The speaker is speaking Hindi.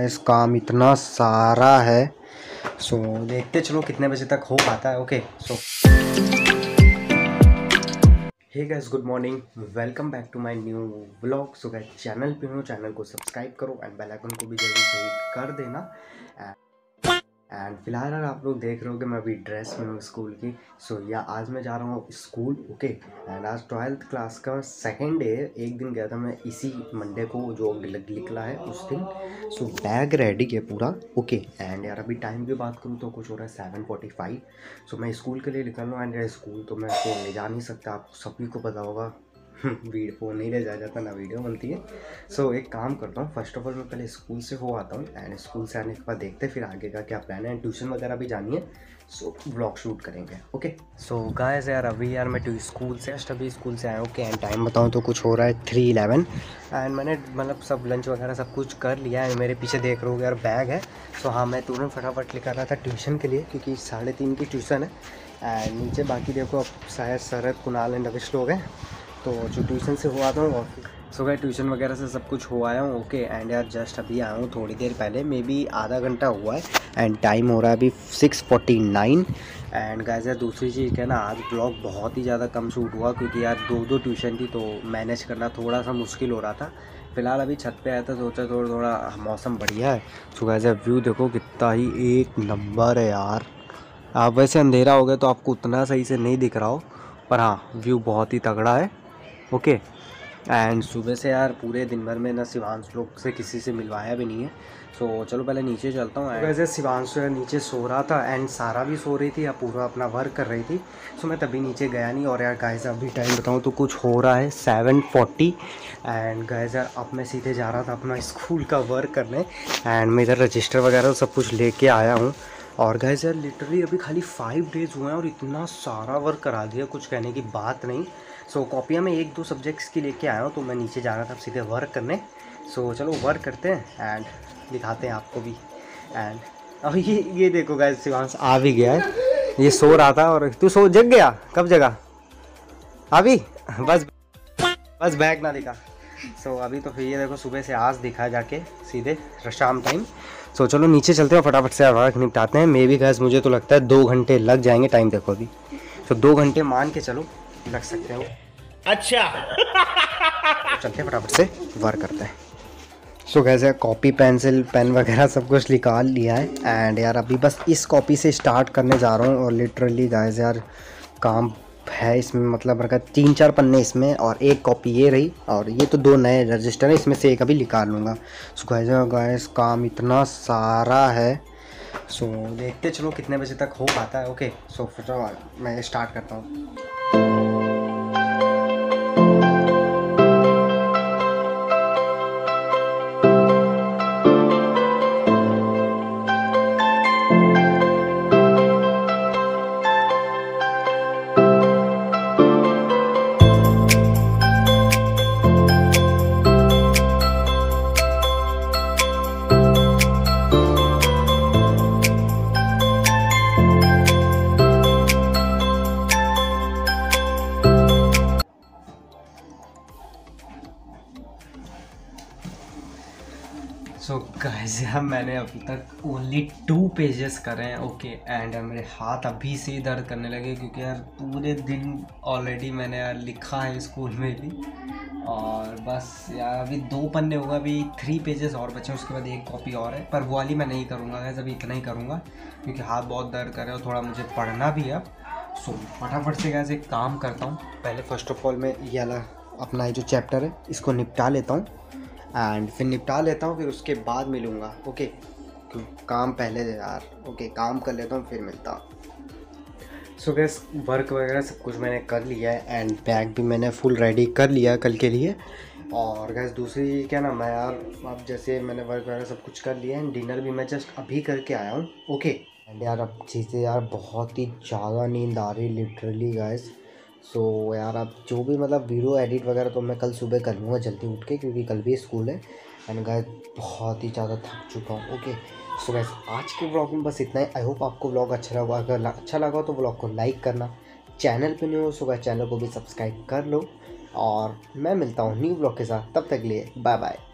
इस काम इतना सारा है। सो देखते चलो कितने बजे तक हो पाता है। Okay so hey guys, good morning, welcome back to my new vlog. So guys, channel पे हो, चैनल को सब्सक्राइब करो एंड बेल आइकन को भी जरूर हिट कर देना। एंड फिलहाल यार आप लोग देख रहे हो कि मैं अभी ड्रेस में हूँ स्कूल की। सो या आज मैं जा रहा हूँ स्कूल। ओके एंड आज 12th क्लास का सेकेंड डे है। एक दिन गया था मैं इसी मंडे को जो निकला है उस दिन। सो बैग रेडी है पूरा। ओके एंड यार अभी टाइम की बात करूँ तो कुछ हो रहा है 7:45। सो मैं स्कूल के लिए निकल रहा हूँ। एंड यार स्कूल तो मैं फ़ोन ले जा नहीं सकता, आप सभी को पता होगा। वीडियो फोन नहीं ले जा जाता, ना वीडियो बनती है। सो एक काम करता हूँ, फर्स्ट ऑफ ऑल मैं पहले स्कूल से हो आता हूँ एंड स्कूल से आने के बाद देखते फिर आगे का क्या प्लान है। ट्यूशन वगैरह भी जानी है, सो व्लॉग शूट करेंगे। ओके सो गाइस यार अभी यार मैं स्कूल से आया हूँ। ओके एंड टाइम बताऊँ तो कुछ हो रहा है 3:11। एंड मैंने मतलब सब लंच वगैरह सब कुछ कर लिया है। मेरे पीछे देख रहे हो यार बैग है। सो हाँ, मैं तुरंत फटाफट लेकर आया था ट्यूशन के लिए क्योंकि 3:30 की ट्यूशन है। एंड नीचे बाकी देखो अब शायद शरद, कुणाल एंड नविश लोग हैं, तो जो ट्यूशन से हुआ था। और सो गया ट्यूशन वगैरह से सब कुछ हो आया हूँ। ओके एंड यार जस्ट अभी आया हूँ थोड़ी देर पहले, मे बी आधा घंटा हुआ है। एंड टाइम हो रहा है अभी 6:49। एंड गाइस यार दूसरी चीज़ क्या है ना, आज ब्लॉग बहुत ही ज़्यादा कम शूट हुआ क्योंकि यार दो ट्यूशन थी, तो मैनेज करना थोड़ा सा मुश्किल हो रहा था। फिलहाल अभी छत पे आया था, सोचा थोड़ा मौसम बढ़िया है। सो गाइस यार व्यू देखो कितना ही एक नंबर है यार। आप वैसे अंधेरा हो गया तो आपको उतना सही से नहीं दिख रहा हो, पर हाँ व्यू बहुत ही तगड़ा है। ओके एंड सुबह से यार पूरे दिन भर में ना शिवांश लोग से किसी से मिलवाया भी नहीं है। सो चलो पहले नीचे चलता हूँ। वैसे शिवांश नीचे सो रहा था एंड सारा भी सो रही थी या पूरा अपना वर्क कर रही थी। सो मैं तभी नीचे गया नहीं। और यार गाइस अभी टाइम बताऊँ तो कुछ हो रहा है 7:40। एंड गाइस यार अब मैं सीधे जा रहा था अपना स्कूल का वर्क करने। एंड मैं इधर रजिस्टर वगैरह सब कुछ ले कर आया हूँ। और गाइस यार लिटरली अभी खाली 5 डेज़ हुए हैं और इतना सारा वर्क करा दिया, कुछ कहने की बात नहीं। सो कॉपियाँ मैं 1-2 सब्जेक्ट्स की लेके आया हूँ, तो मैं नीचे जा रहा था सीधे वर्क करने। सो चलो वर्क करते हैं एंड दिखाते हैं आपको भी। एंड अब ये देखो गाइस, शिवांश आ भी गया है। ये सो रहा था और तू सो जग गया। कब जगा अभी? बस बैग ना दिखा। सो अभी तो फिर ये देखो सुबह से आज दिखा जाके सीधे शाम टाइम। सो चलो नीचे चलते हैं, फटाफट से वर्क निपटाते हैं। मे बी गाइस मुझे तो लगता है 2 घंटे लग जाएंगे। टाइम देखो अभी, तो 2 घंटे मान के चलो लग सकते हो। अच्छा चलते हैं फटाफट से वर्क करते हैं। सो गाइस यार कॉपी पेंसिल पेन वगैरह सब कुछ निकाल लिया है। एंड यार अभी बस इस कॉपी से स्टार्ट करने जा रहा हूँ। और लिटरली गाइस यार काम है इसमें, मतलब रखा 3-4 पन्ने इसमें और एक कॉपी ये रही। और ये तो 2 नए रजिस्टर हैं, इसमें से एक अभी निकाल लूँगा। सो गाइस काम इतना सारा है। सो देखते चलो कितने बजे तक हो पाता है। ओके सो फटाफट मैं स्टार्ट करता हूँ। सो गाइस यार मैंने अभी तक ओनली 2 पेजेस करे हैं। ओके एंड मेरे हाथ अभी से दर्द करने लगे क्योंकि यार पूरे दिन ऑलरेडी मैंने यार लिखा है स्कूल में भी। और बस यार अभी 2 पन्ने होगा, अभी 3 पेजेस और बचे, उसके बाद एक कॉपी और है। पर वो वाली मैं नहीं करूँगा गाइस, अभी इतना ही करूँगा क्योंकि हाथ बहुत दर्द कर रहे और थोड़ा मुझे पढ़ना भी है। सो फटाफट से गाइस एक काम करता हूँ, पहले फर्स्ट ऑफ ऑल मैं ये वाला अपना जो चैप्टर है इसको निपटा लेता हूँ। एंड फिर निपटा लेता हूँ, फिर उसके बाद मिलूँगा। ओके काम पहले यार, ओके काम कर लेता हूँ फिर मिलता हूँ। सो गाइस वर्क वगैरह सब कुछ मैंने कर लिया है एंड बैग भी मैंने फुल रेडी कर लिया कल के लिए। और गाइस दूसरी चीज़ क्या ना, मैं यार अब जैसे मैंने वर्क वगैरह सब कुछ कर लिया एंड डिनर भी मैं जस्ट अभी करके आया हूँ। ओके एंड यार अब चीज़ें यार बहुत ही ज़्यादा नींद आ रही लिटरली गाइस। सो यार अब जो भी मतलब वीडियो एडिट वगैरह तो मैं कल सुबह कर लूँगा जल्दी उठ के क्योंकि कल भी स्कूल है। एंड गाइस बहुत ही ज़्यादा थक चुका हूँ। ओके सो गाइस आज के व्लॉग में बस इतना ही। आई होप आपको व्लॉग अच्छा लगा। अगर अच्छा लगा तो व्लॉग को लाइक करना, चैनल पे नहीं हो सो गाइस चैनल को भी सब्सक्राइब कर लो। और मैं मिलता हूँ न्यू व्लॉग के साथ, तब तक के लिए बाय बाय।